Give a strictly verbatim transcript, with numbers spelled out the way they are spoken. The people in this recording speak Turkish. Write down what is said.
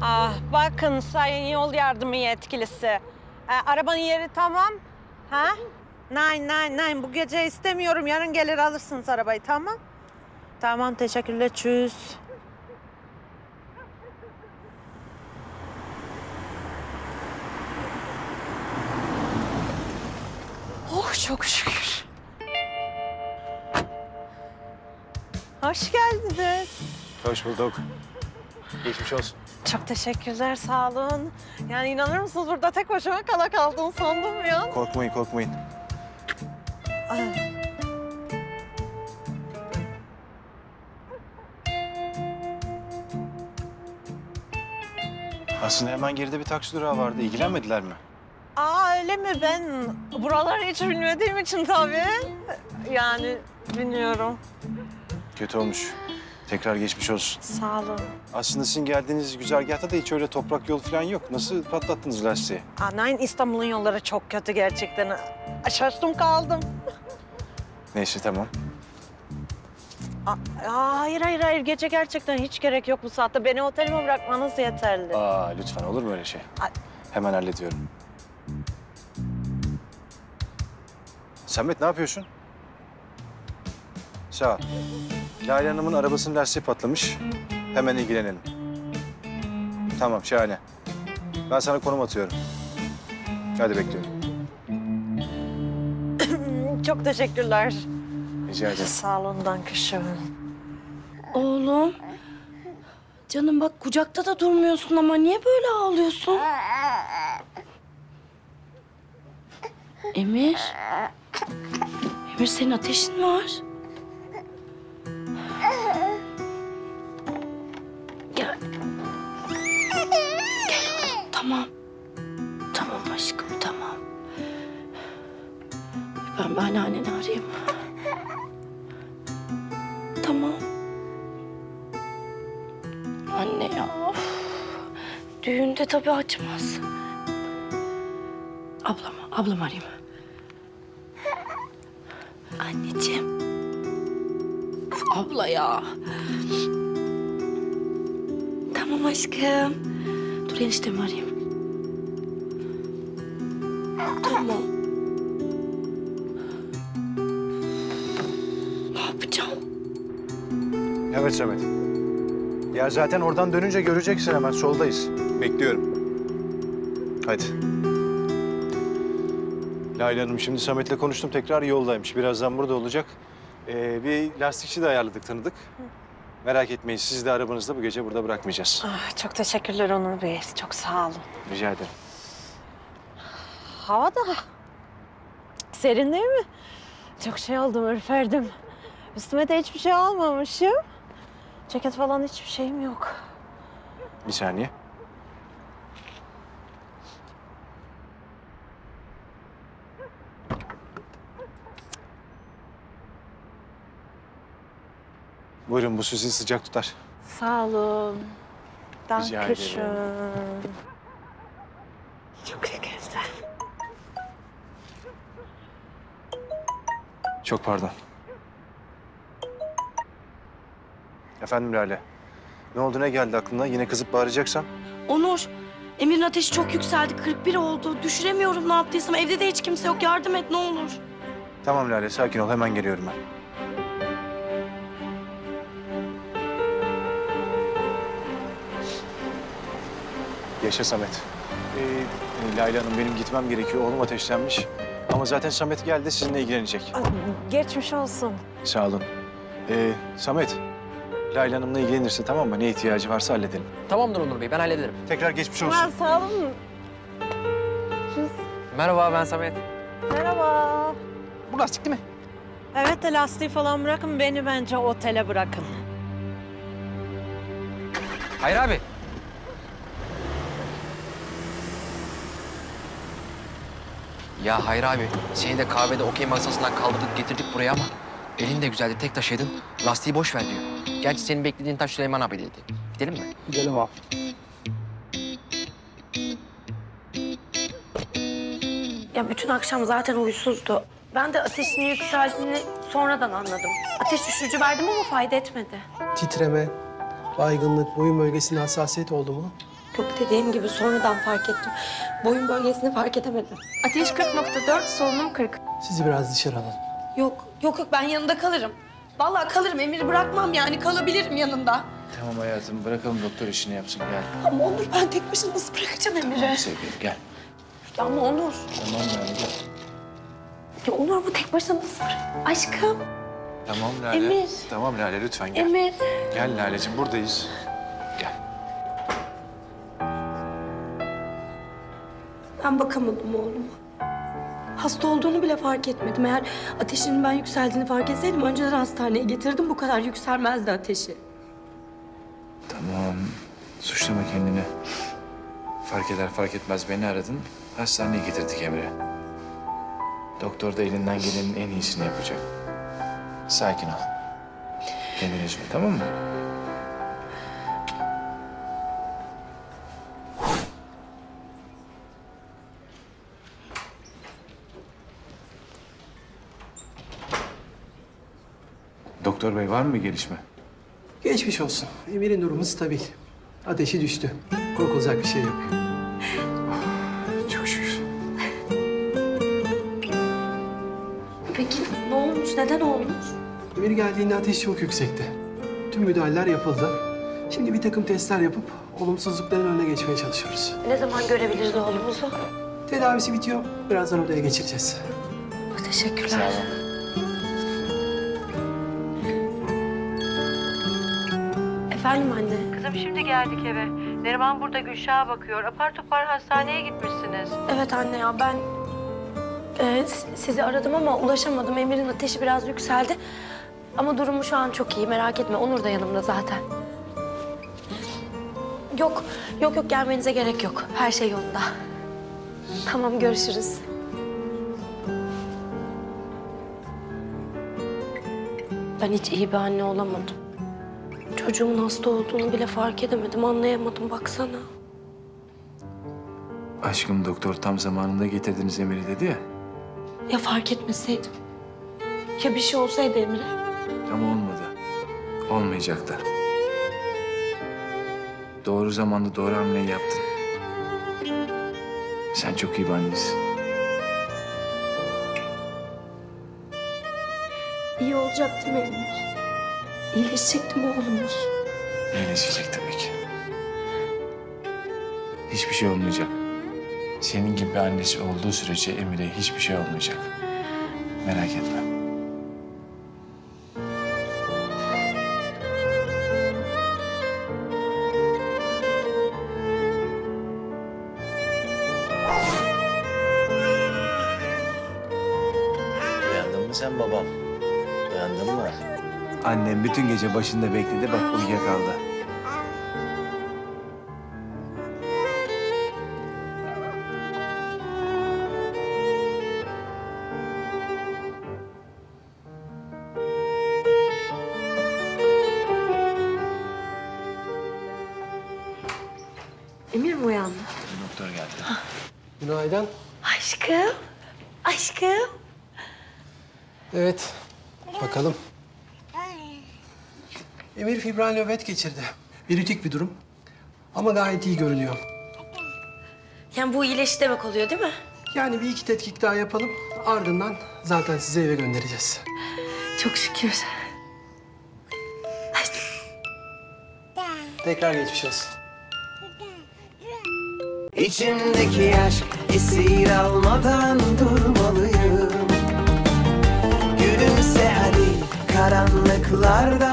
Ah bakın sayın yol yardımı yetkilisi. E, arabanın yeri tamam. Ha? Nein, nein, nein. Bu gece istemiyorum. Yarın gelir alırsınız arabayı, tamam? Tamam, teşekkürler. Çüz. Oh, çok şükür. Hoş geldiniz. Hoş bulduk. Geçmiş olsun. Çok teşekkürler, sağ olun. Yani inanır mısınız burada tek başıma kala kaldım sandım ya. Korkmayın, korkmayın. Aa. Aslında hemen geride bir taksi durağı vardı. İlgilenmediler mi? Aa öyle mi? Ben buraları hiç bilmediğim için tabii. Yani bilmiyorum. Kötü olmuş. Tekrar geçmiş olsun. Sağ olun. Aslında sizin geldiğiniz güzergahta da hiç öyle toprak yol falan yok. Nasıl patlattınız lastiği? Aa, nein, İstanbul'un yolları çok kötü gerçekten. Şaştım kaldım. Neyse tamam. Aa, aa, hayır hayır hayır gece gerçekten hiç gerek yok bu saatte. Beni otelime bırakmanız yeterli. Aa lütfen olur mu öyle şey? Aa. Hemen hallediyorum. Samet ne yapıyorsun? Sağ ol. Lale Hanım'ın arabasının lastiği patlamış. Hemen ilgilenelim. Tamam, şahane. Ben sana konum atıyorum. Hadi bekliyorum. Çok teşekkürler. Rica ederim. Sağ olun, dankışım. Oğlum. Canım bak kucakta da durmuyorsun ama niye böyle ağlıyorsun? Emir. Emir senin ateşin var. Gel. Gel oğlum, tamam. Tamam aşkım, tamam. Ben, ben anneni arayayım. Tamam. Anne ya, of. Düğünde tabii açmaz. Ablam, ablam arayayım. Anneciğim. Abla ya. Tamam aşkım. Dur eniştemi arayayım. Tamam. Ne yapacağım? Evet Samet. Ya zaten oradan dönünce göreceksin hemen. Soldayız. Bekliyorum. Hadi. Leyla Hanım şimdi Samet'le konuştum. Tekrar yoldaymış. Birazdan burada olacak. Ee, bir lastikçi de ayarladık, tanıdık. Hı. Merak etmeyin, siz de arabanızda bu gece burada bırakmayacağız. Ah, çok teşekkürler Onur Bey, çok sağ olun. Rica ederim. Hava da serin değil mi? Çok şey oldum, ürperdim. Üstüme de hiçbir şey almamışım. Ceket falan hiçbir şeyim yok. Bir saniye. Buyurun, bu sizi sıcak tutar. Sağ olun. Dankeschön. Çok güzel. Çok pardon. Efendim Lale, ne oldu, ne geldi aklına? Yine kızıp bağıracaksan? Onur, Emir'in ateşi çok yükseldi. kırk bir oldu. Düşüremiyorum ne yaptıysam. Evde de hiç kimse yok. Yardım et ne olur. Tamam Lale, sakin ol. Hemen geliyorum ben. Yaşa Samet. Ee, Leyla Hanım benim gitmem gerekiyor. Oğlum ateşlenmiş. Ama zaten Samet geldi sizinle ilgilenecek. Geçmiş olsun. Sağ olun. Ee, Samet, Leyla Hanım'la ilgilenirse tamam mı? Ne ihtiyacı varsa halledelim. Tamamdır Onur Bey, ben hallederim. Tekrar geçmiş olsun. Ben, sağ olun. Siz... Merhaba, ben Samet. Merhaba. Bu lastik değil mi? Evet, de lastiği falan bırakın. Beni bence otele bırakın. Hayır abi. Ya hayır abi, seni de kahvede okey masasından kaldırdık, getirdik buraya ama elin de güzeldi, tek taşıydın, lastiği boş ver diyor. Gerçi senin beklediğin taş Süleyman abi dedi. Gidelim mi? Gidelim abi. Ya bütün akşam zaten uysuzdu. Ben de ateşin yükseldiğini sonradan anladım. Ateş düşürücü verdim ama fayda etmedi. Titreme, baygınlık, boyun bölgesinde hassasiyet oldu mu? yok. Dediğim gibi sonradan fark ettim. Boyun bölgesini fark edemedim. Ateş kırk nokta dört, solunum kırk. Sizi biraz dışarı alalım. Yok, yok yok ben yanında kalırım. Vallahi kalırım, Emir'i bırakmam yani. Kalabilirim yanında. Tamam hayatım, bırakalım doktor işini yapsın, gel. Ama Onur, ben tek başına nasıl bırakacağım Emir'i? Tamam sevgilim, gel. Ya ama Onur. Tamam yani, gel. Ya Onur, bu tek başına nasıl bırakacağım? Aşkım. Tamam Lale. Emir. Tamam Lale, lütfen gel. Emir. Gel Laleciğim, buradayız. Gel. Ben bakamadım oğluma. Hasta olduğunu bile fark etmedim. Eğer ateşinin ben yükseldiğini fark etseydim önceden hastaneye getirdim. Bu kadar yükselmezdi ateşi. Tamam. Suçlama kendini. Fark eder fark etmez beni aradın. Hastaneye getirdik Emre. Doktor da elinden gelenin en iyisini yapacak. Sakin ol. Kendini üzme, tamam mı? Doktor bey, var mı bir gelişme? Geçmiş olsun. Emir'in durumu stabil. Ateşi düştü. Korkulacak bir şey yok. Çok şükür. Peki ne olmuş? Neden olmuş? Emir geldiğinde ateş çok yüksekti. Tüm müdahaleler yapıldı. Şimdi bir takım testler yapıp olumsuzlukların önüne geçmeye çalışıyoruz. Ne zaman görebiliriz oğlumuzu? Tedavisi bitiyor. Birazdan odaya geçireceğiz. Teşekkürler. Efendim anne. Kızım şimdi geldik eve. Neriman burada Gülşah'a bakıyor. Apar topar hastaneye gitmişsiniz. Evet anne ya ben e, sizi aradım ama ulaşamadım. Emir'in ateşi biraz yükseldi. Ama durumu şu an çok iyi, merak etme. Onur da yanımda zaten. Yok, yok yok gelmenize gerek yok. Her şey yolunda. Tamam, görüşürüz. Ben hiç iyi bir anne olamadım. Çocuğumun hasta olduğunu bile fark edemedim, anlayamadım. Baksana. Aşkım, doktor tam zamanında getirdiniz Emir'i dedi ya. Ya fark etmeseydim? Ya bir şey olsaydı Emir'e? Ama olmadı. Olmayacak da. Doğru zamanda doğru hamleyi yaptın. Sen çok iyi bir annesin. İyi olacaktım Emir. İyileşecekti mi oğlumuz? İyileşecek tabii ki. Hiçbir şey olmayacak. Senin gibi annesi olduğu sürece Emir'e hiçbir şey olmayacak. Merak etme. Uyandın mı sen babam? Uyandın mı? Annem bütün gece başında bekledi, bak uyuyakaldı. Emir mi uyandı? Doktor geldi. Ha. Günaydın. Aşkım, aşkım. Evet, bakalım. Emir fibral nöbet geçirdi. Virütik bir durum. Ama gayet iyi görünüyor. Yani bu iyileşti demek oluyor değil mi? Yani bir iki tetkik daha yapalım. Ardından zaten sizi eve göndereceğiz. Çok şükür. Tekrar geçmiş olsun. İçimdeki aşk esir almadan durmalıyım. Gülümse hadi karanlıklarda.